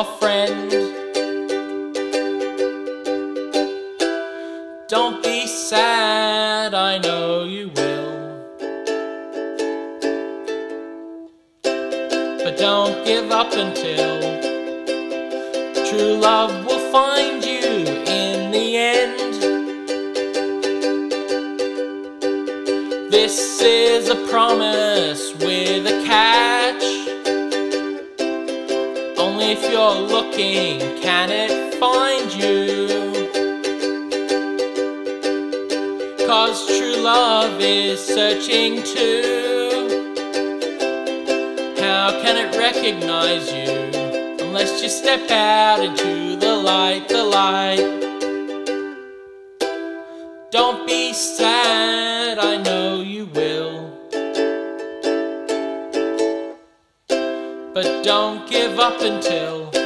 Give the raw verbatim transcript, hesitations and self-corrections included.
your friend. Don't be sad, I know you will, but don't give up until true love will find you in the end. This is a promise with a catch. Only if you're looking can it find you, 'cause true love is searching too. How can it recognize you unless you step out into the light, the light? Don't be sad, I know you will, but don't give up until